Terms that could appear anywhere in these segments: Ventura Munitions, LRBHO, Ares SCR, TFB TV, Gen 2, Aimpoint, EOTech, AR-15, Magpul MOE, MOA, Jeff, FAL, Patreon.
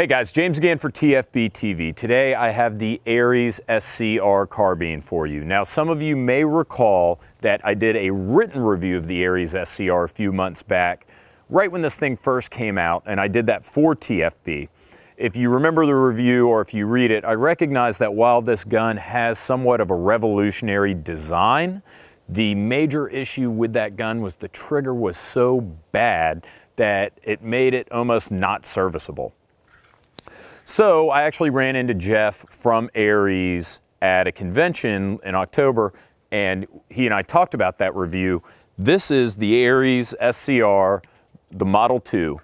Hey guys, James again for TFB TV. Today I have the Ares SCR carbine for you. Now some of you may recall that I did a written review of the Ares SCR a few months back, right when this thing first came out, and I did that for TFB. If you remember the review or if you read it, I recognize that while this gun has somewhat of a revolutionary design, the major issue with that gun was the trigger was so bad that it made it almost not serviceable. So I actually ran into Jeff from Ares at a convention in October, and he and I talked about that review. This is the Ares SCR, the Model 2.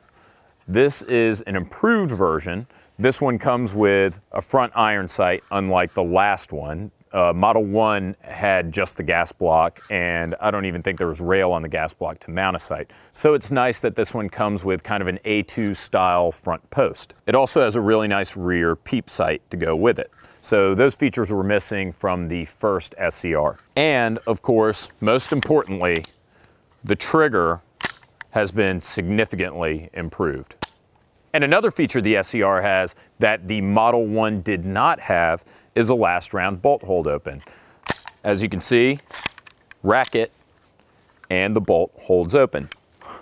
This is an improved version. This one comes with a front iron sight, unlike the last one. Model 1 had just the gas block, and I don't even think there was rail on the gas block to mount a sight. So it's nice that this one comes with kind of an A2 style front post. It also has a really nice rear peep sight to go with it. So those features were missing from the first SCR. And of course, most importantly, the trigger has been significantly improved. And another feature the SCR has that the Model 1 did not have is a last round bolt hold open. As you can see, racket and the bolt holds open.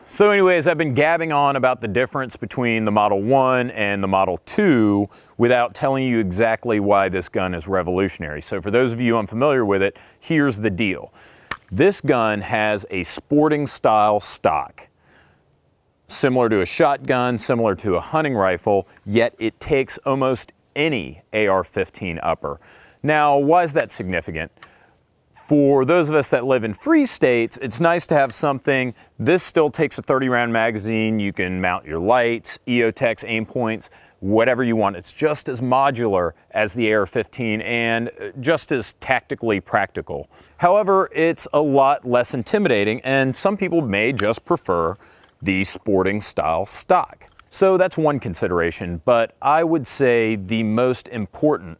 So anyways, I've been gabbing on about the difference between the Model 1 and the Model 2 without telling you exactly why this gun is revolutionary. So for those of you unfamiliar with it, here's the deal. This gun has a sporting style stock. Similar to a shotgun, similar to a hunting rifle, yet it takes almost any AR-15 upper. Now, why is that significant? For those of us that live in free states, it's nice to have something. This still takes a 30-round magazine. You can mount your lights, EOTechs, Aimpoints, whatever you want. It's just as modular as the AR-15 and just as tactically practical. However, it's a lot less intimidating, and some people may just prefer the sporting style stock. So that's one consideration, but I would say the most important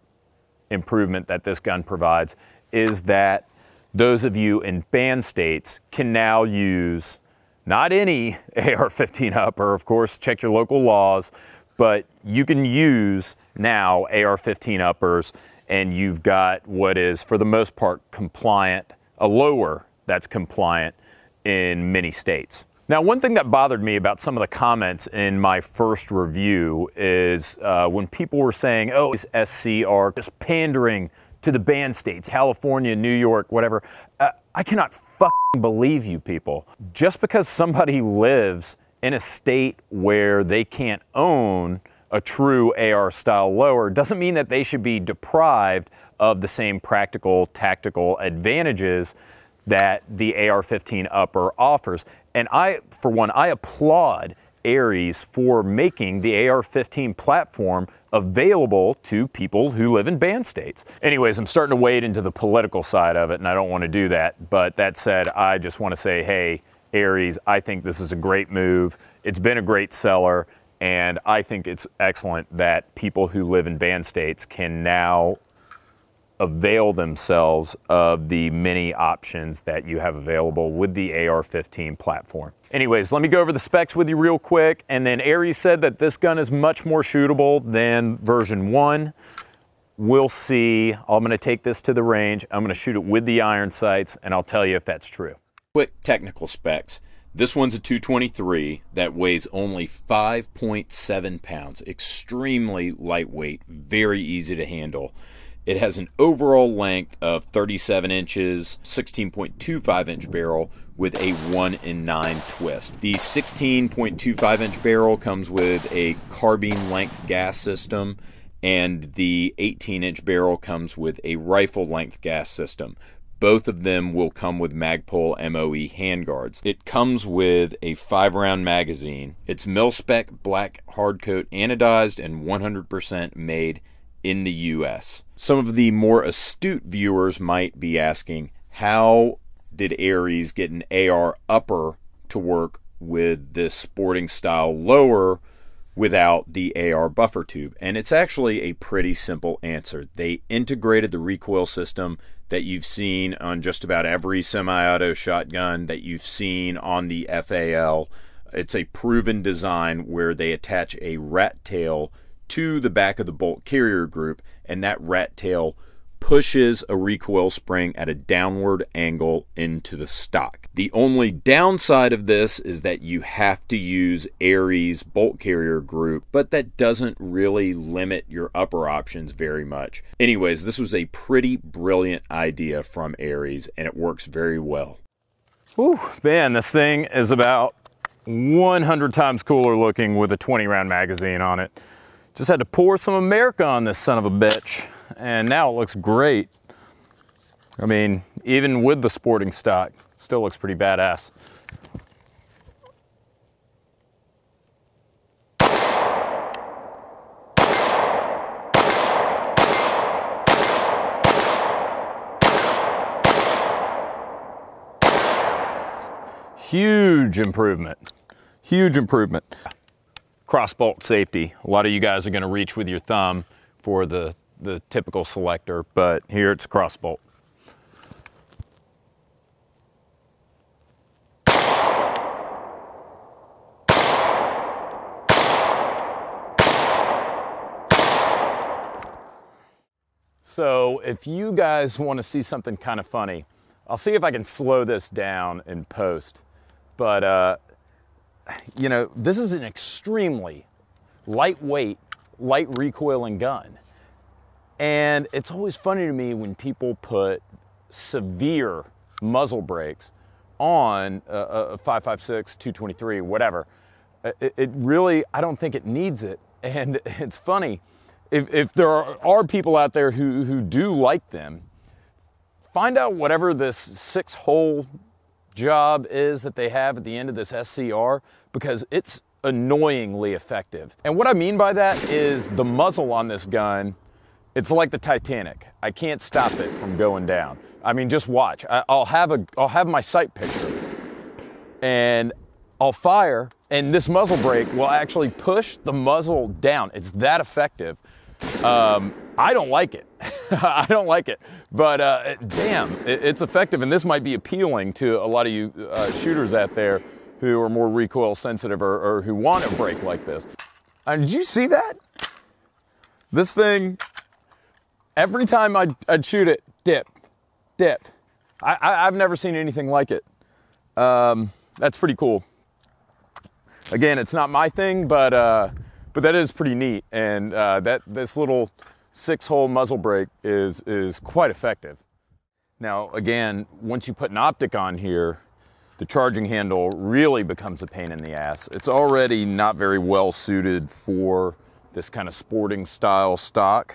improvement that this gun provides is that those of you in banned states can now use not any AR-15 upper, of course, check your local laws, but you can use now AR-15 uppers, and you've got what is, for the most part, compliant, a lower that's compliant in many states. Now, one thing that bothered me about some of the comments in my first review is when people were saying, oh, is SCR just pandering to the banned states, California, New York, whatever. I cannot fucking believe you people. Just because somebody lives in a state where they can't own a true AR style lower doesn't mean that they should be deprived of the same practical, tactical advantages that the AR-15 upper offers. And I, for one, I applaud Ares for making the AR-15 platform available to people who live in banned states. Anyways, I'm starting to wade into the political side of it, and I don't want to do that. But that said, I just want to say, hey, Ares, I think this is a great move. It's been a great seller, and I think it's excellent that people who live in banned states can now avail themselves of the many options that you have available with the AR-15 platform. Anyways, let me go over the specs with you real quick, and then Ares said that this gun is much more shootable than version 1. We'll see. I'm going to take this to the range, I'm going to shoot it with the iron sights, and I'll tell you if that's true. Quick technical specs. This one's a 223 that weighs only 5.7 pounds. Extremely lightweight, very easy to handle. It has an overall length of 37 inches, 16.25 inch barrel with a 1-in-9 twist. The 16.25 inch barrel comes with a carbine length gas system, and the 18 inch barrel comes with a rifle length gas system. Both of them will come with Magpul MOE handguards. It comes with a 5-round magazine. It's mil-spec black hardcoat anodized and 100% made in the US. Some of the more astute viewers might be asking, how did Ares get an AR upper to work with this sporting style lower without the AR buffer tube? And it's actually a pretty simple answer. They integrated the recoil system that you've seen on just about every semi-auto shotgun, that you've seen on the FAL. It's a proven design where they attach a rat tail to the back of the bolt carrier group, and that rat tail pushes a recoil spring at a downward angle into the stock. The only downside of this is that you have to use Ares bolt carrier group, but that doesn't really limit your upper options very much. Anyways, this was a pretty brilliant idea from Ares, and it works very well. Whew, man, this thing is about 100 times cooler looking with a 20 round magazine on it. Just had to pour some America on this son of a bitch, and now it looks great. I mean, even with the sporting stock, still looks pretty badass. Huge improvement, huge improvement. Cross bolt safety. A lot of you guys are gonna reach with your thumb for the typical selector, but here it's cross bolt. So if you guys want to see something kind of funny, I'll see if I can slow this down in post, but you know, this is an extremely lightweight, light recoiling gun. And it's always funny to me when people put severe muzzle brakes on a 5.56, 223, whatever. It really, I don't think it needs it. And it's funny, if there are people out there who do like them, find out whatever this 6-hole job is that they have at the end of this SCR, because it's annoyingly effective. And what I mean by that is the muzzle on this gun, it's like the Titanic. I can't stop it from going down. I mean, just watch. I'll have my sight picture, and I'll fire, and this muzzle brake will actually push the muzzle down. It's that effective. I don't like it. I don't like it, but damn, it's effective, and this might be appealing to a lot of you shooters out there who are more recoil sensitive or who want a brake like this. Did you see that? This thing. Every time I'd shoot it, dip, dip. I've never seen anything like it. That's pretty cool. Again, it's not my thing, but that is pretty neat. And this little 6-hole muzzle brake is quite effective. Now, again, once you put an optic on here, the charging handle really becomes a pain in the ass. It's already not very well suited for this kind of sporting style stock.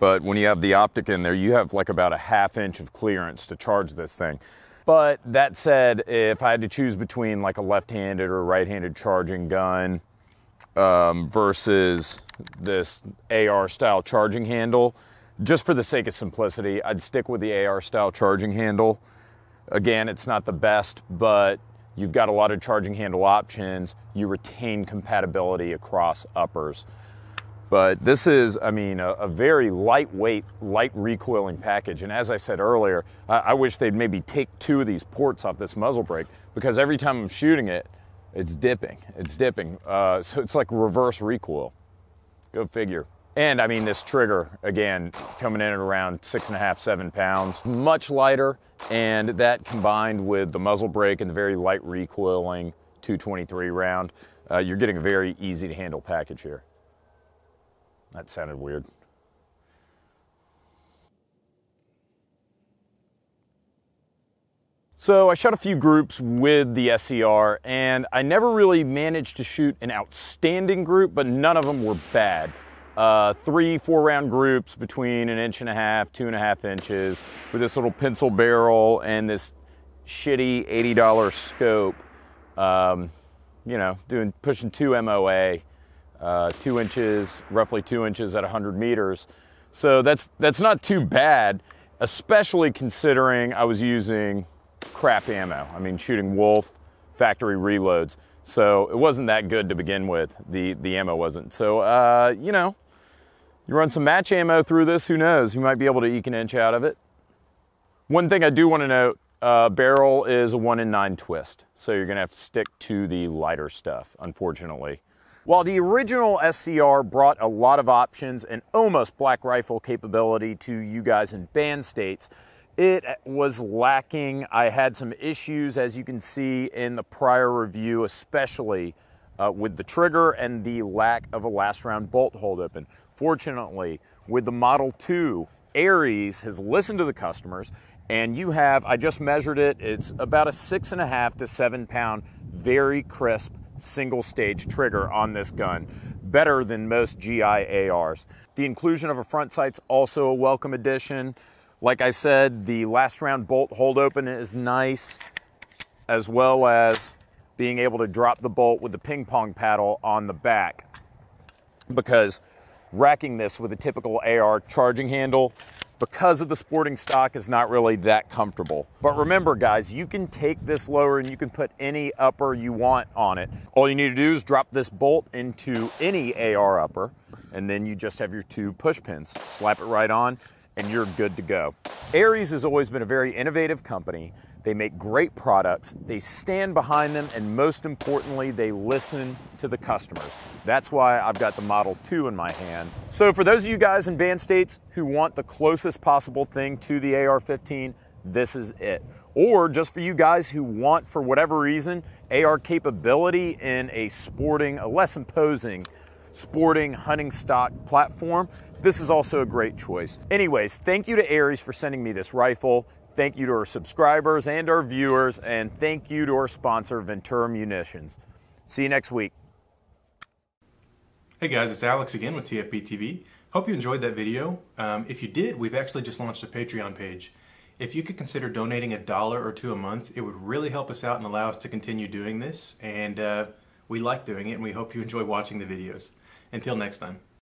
But when you have the optic in there, you have like about a ½ inch of clearance to charge this thing. But that said, if I had to choose between like a left-handed or right-handed charging gun versus this AR style charging handle, just for the sake of simplicity, I'd stick with the AR style charging handle. Again, it's not the best, but you've got a lot of charging handle options. You retain compatibility across uppers. But this is, I mean, a very lightweight, light recoiling package. And as I said earlier, I wish they'd maybe take 2 of these ports off this muzzle brake, because every time I'm shooting it, it's dipping, it's dipping. So it's like reverse recoil. Go figure. And I mean, this trigger, again, coming in at around 6.5, 7 pounds, much lighter. And that combined with the muzzle brake and the very light recoiling 223 round, you're getting a very easy to handle package here. That sounded weird. So I shot a few groups with the SCR, and I never really managed to shoot an outstanding group, but none of them were bad. 3 4-round groups between 1.5 inches, 2.5 inches, with this little pencil barrel and this shitty $80 scope. You know, pushing 2 MOA. 2 inches, roughly 2 inches at 100 meters. So that's not too bad, especially considering I was using crap ammo. I mean, shooting Wolf factory reloads. So it wasn't that good to begin with. The ammo wasn't. So, you know, you run some match ammo through this, who knows? You might be able to eke an inch out of it. One thing I do want to note, barrel is a 1 in 9 twist. So you're going to have to stick to the lighter stuff, unfortunately. While the original SCR brought a lot of options and almost black rifle capability to you guys in band states, it was lacking. I had some issues, as you can see in the prior review, especially with the trigger and the lack of a last round bolt hold open. Fortunately, with the Model 2, Ares has listened to the customers, and you have, I just measured it, it's about a 6.5 to 7 pound, very crisp, single stage trigger on this gun, better than most GI ARs. The inclusion of a front sight's also a welcome addition. Like I said, the last round bolt hold open is nice, as well as being able to drop the bolt with the ping pong paddle on the back, because racking this with a typical AR charging handle, because of the sporting stock, is not really that comfortable. But remember guys, you can take this lower and you can put any upper you want on it. All you need to do is drop this bolt into any AR upper, and then you just have your two push pins. Slap it right on and you're good to go. Ares has always been a very innovative company. They make great products, they stand behind them, and most importantly, they listen to the customers. That's why I've got the Model 2 in my hand. So for those of you guys in band states who want the closest possible thing to the AR-15, this is it. Or just for you guys who want, for whatever reason, AR capability in a sporting, a less imposing sporting hunting stock platform, this is also a great choice. Anyways, thank you to Ares for sending me this rifle. Thank you to our subscribers and our viewers, and thank you to our sponsor, Ventura Munitions. See you next week. Hey guys, it's Alex again with TFB TV. Hope you enjoyed that video. If you did, we've actually just launched a Patreon page. If you could consider donating $1 or $2 a month, it would really help us out and allow us to continue doing this. And we like doing it, and we hope you enjoy watching the videos. Until next time.